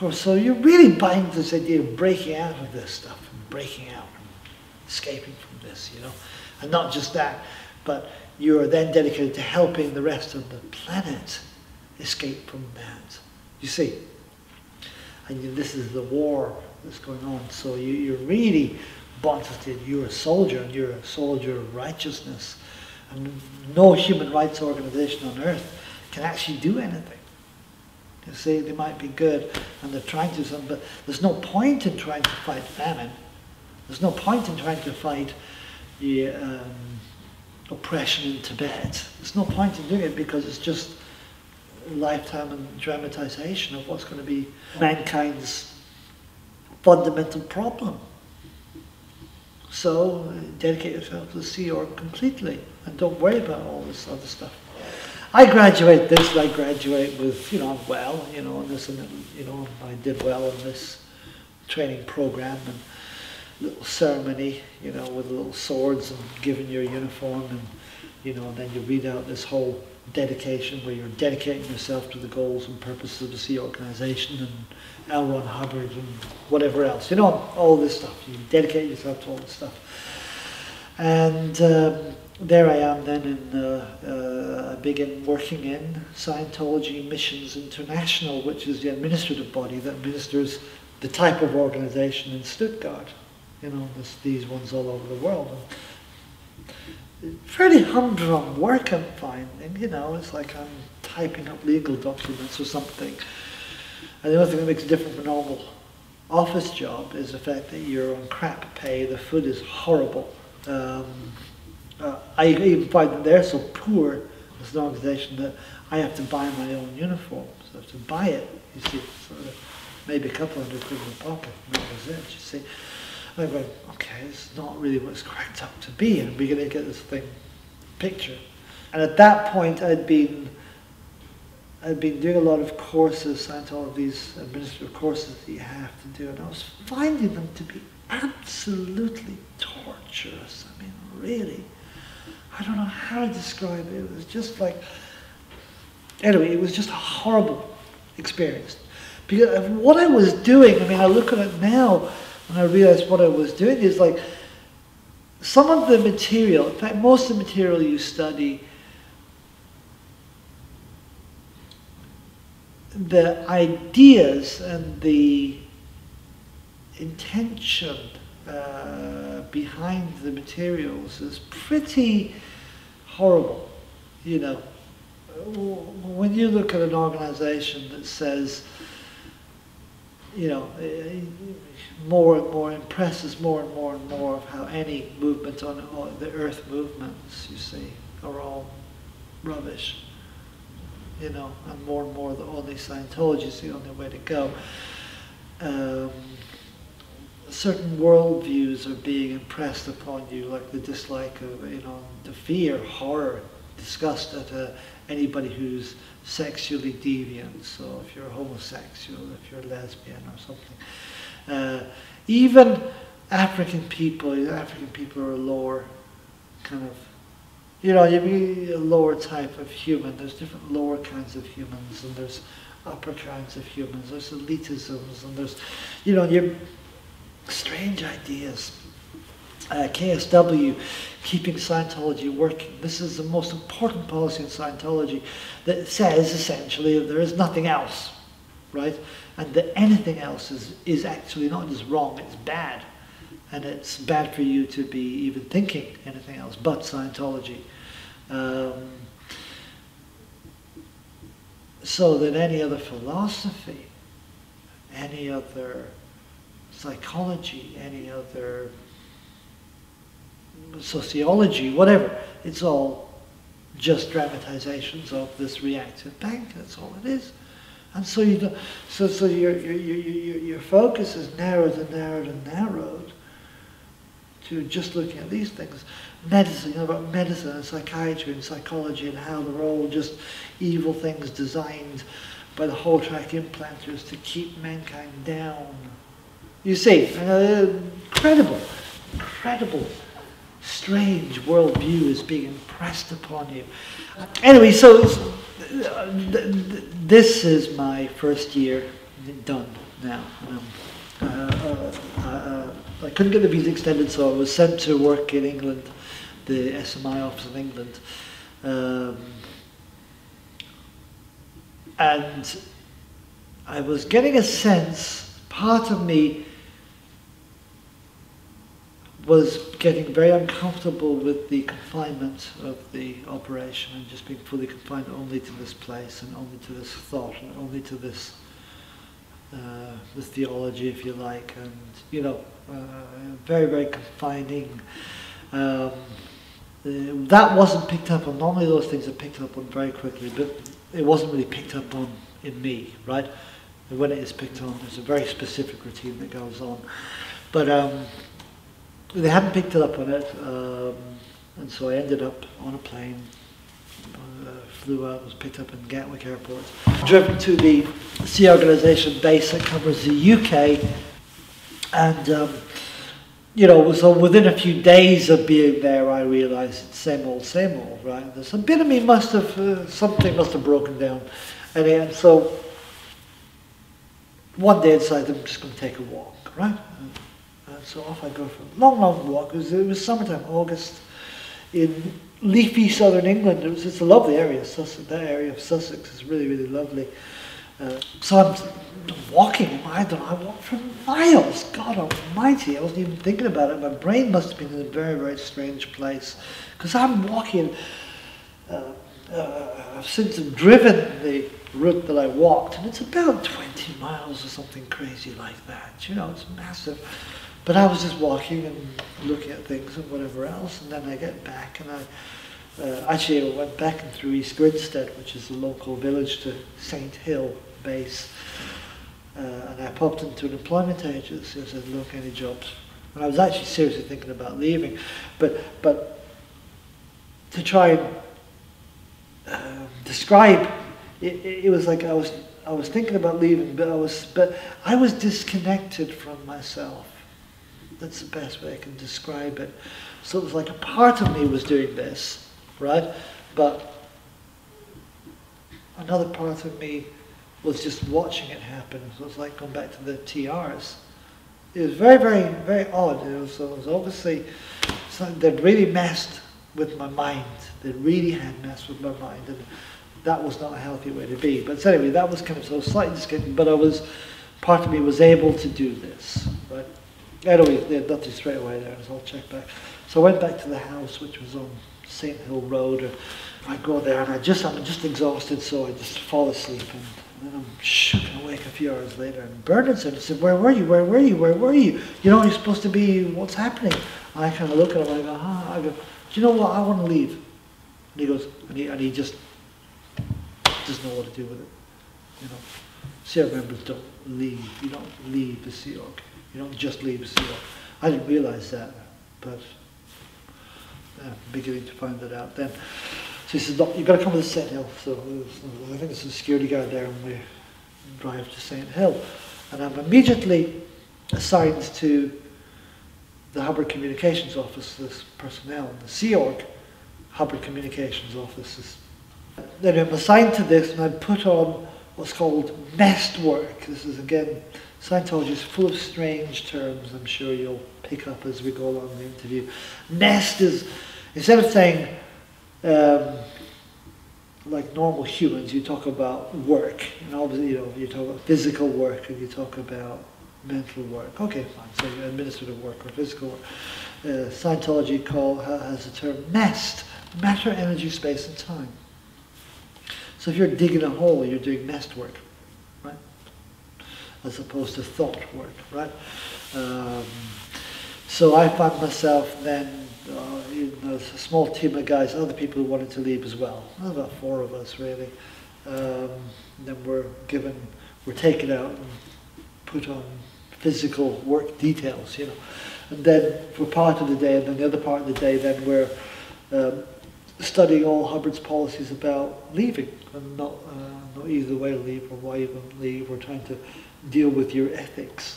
course, so you're really buying into this idea of breaking out of this stuff, and breaking out, and escaping from this, you know. And not just that, but you are then dedicated to helping the rest of the planet escape from that. You see? And this is the war that's going on. So you're really bonneted. You're a soldier, and you're a soldier of righteousness. And no human rights organization on earth can actually do anything. You see, they might be good, and they're trying to something, but there's no point in trying to fight famine. There's no point in trying to fight the oppression in Tibet. There's no point in doing it because it's just a lifetime and dramatization of what's going to be mankind's fundamental problem. So dedicate yourself to the Sea Org completely and don't worry about all this other stuff. I graduate with, you know, I'm well, you know, and this and you know, I did well in this training program and little ceremony, you know, with little swords and giving your uniform and, you know, and then you read out this whole dedication where you're dedicating yourself to the goals and purposes of the Sea Organization and L. Ron Hubbard and whatever else, you know, all this stuff. You dedicate yourself to all this stuff. And there I am then in, I began working in Scientology Missions International, which is the administrative body that administers the type of organization in Stuttgart. You know, there's these ones all over the world. Fairly humdrum work, I'm finding, you know, it's like I'm typing up legal documents or something. And the only thing that makes it different from a normal office job is the fact that you're on crap pay, the food is horrible. I even find that they're so poor as an organization that I have to buy my own uniforms. I have to buy it, you see, sort of maybe a couple £100 in the pocket, and that was it, you see. And I go, okay, it's not really what it's cracked up to be, and we're going to get this thing picture. And at that point, I'd been doing a lot of courses, Scientology's administrative courses that you have to do, and I was finding them to be absolutely torturous. I mean, really, I don't know how to describe it. It was just like, anyway, it was just a horrible experience. Because of what I was doing, I mean, I look at it now, and I realized what I was doing is like, some of the material, in fact, most of the material you study, the ideas and the intention behind the materials is pretty horrible. You know, when you look at an organization that says, you know, more and more impresses more and more and more of how any movement on the earth movements, you see, are all rubbish. You know, and more that only Scientology is the only way to go. Certain worldviews are being impressed upon you, like the dislike of, you know, the fear, horror, disgust at anybody who's sexually deviant, so if you're homosexual, if you're lesbian or something. Even African people are a lower kind of, you know, you be a lower type of human. There's different lower kinds of humans, and there's upper kinds of humans, there's elitisms, and there's, you know, your strange ideas. KSW, keeping Scientology working. This is the most important policy in Scientology that says essentially there is nothing else, right? And that anything else is actually not just wrong, it's bad. And it's bad for you to be even thinking anything else but Scientology. So that any other philosophy, any other psychology, any other sociology, whatever, it's all just dramatizations of this reactive bank. That's all it is. And so you don't, so your focus is narrowed and narrowed and narrowed to just looking at these things. Medicine, you know, about medicine and psychiatry and psychology and how they're all just evil things designed by the whole track implanters to keep mankind down. You see, incredible strange worldview is being impressed upon you. Anyway, so this is my first year done now. I couldn't get the visa extended, so I was sent to work in England, the SMI office in England. And I was getting a sense, part of me was getting very uncomfortable with the confinement of the operation and just being fully confined only to this place and only to this thought and only to this the theology, if you like, and, you know, very, very confining. That wasn't picked up on. Normally those things are picked up on very quickly, but it wasn't really picked up on in me, right? And when it is picked on, there's a very specific routine that goes on. But they hadn't picked it up on it, and so I ended up on a plane, flew out, was picked up in Gatwick Airport, driven to the Sea Organisation base that covers the UK, and you know, so within a few days of being there, I realised it's same old, right? There's a bit of me must have, something must have broken down, and so one day I decided I'm just going to take a walk, right? And so off I go for a long, long walk. It was summertime, August, in leafy southern England. It's a lovely area, Sussex, that area of Sussex is really, really lovely. So I'm walking, I walked for miles, God almighty, I wasn't even thinking about it. My brain must have been in a very, very strange place, because I'm walking, I've since driven the route that I walked, and it's about 20 miles or something crazy like that, you know, it's massive. But I was just walking and looking at things and whatever else, and then I get back, and I went back and through East Grinstead, which is a local village, to Saint Hill base, and I popped into an employment agency and said, look, any jobs? And I was actually seriously thinking about leaving, but to try and describe, it was like I was thinking about leaving, but I was disconnected from myself. That's the best way I can describe it. So it was like a part of me was doing this, right? But another part of me was just watching it happen. So it was like going back to the TRs. It was very, very, very odd. It was obviously something that really messed with my mind. They really had messed with my mind, and that was not a healthy way to be. But anyway, that was kind of so slightly disconnected, but part of me was able to do this, right? Anyway, they got you straight away there, so I'll check back. So I went back to the house, which was on Saint Hill Road, and I go there and I'm just exhausted, so I just fall asleep, and then I'm shook and awake a few hours later. And Bernard said, where were you, where were you, where were you? You know, you're supposed to be, what's happening? And I kind of look at him and I go, huh? I go, do you know what, I want to leave. And he goes, and he just doesn't know what to do with it. You know, Sea Org members don't leave, you don't leave the Sea Org. You don't just leave Sea Org. I didn't realise that, but I'm beginning to find that out then. So he says, look, you've got to come to Saint Hill. So I think there's a security guard there, and we drive to Saint Hill. And I'm immediately assigned to the Hubbard Communications Office, this personnel, the Sea Org Hubbard Communications Office. Then I'm assigned to this, and I'm put on what's called MEST work. This is, again, Scientology is full of strange terms, I'm sure you'll pick up as we go along the interview. MEST is, instead of saying, like normal humans, you talk about work. And obviously, you know, you talk about physical work and you talk about mental work. Okay, fine, so administrative work or physical work. Scientology has the term MEST, matter, energy, space, and time. So if you're digging a hole, you're doing MEST work, as opposed to thought work, right? So I found myself then, a small team of guys, other people who wanted to leave as well, about four of us really. Then we're taken out and put on physical work details, you know. And then for part of the day, and then the other part of the day, then we're studying all Hubbard's policies about leaving, and not either way to leave or why you won't leave. We're trying to deal with your ethics,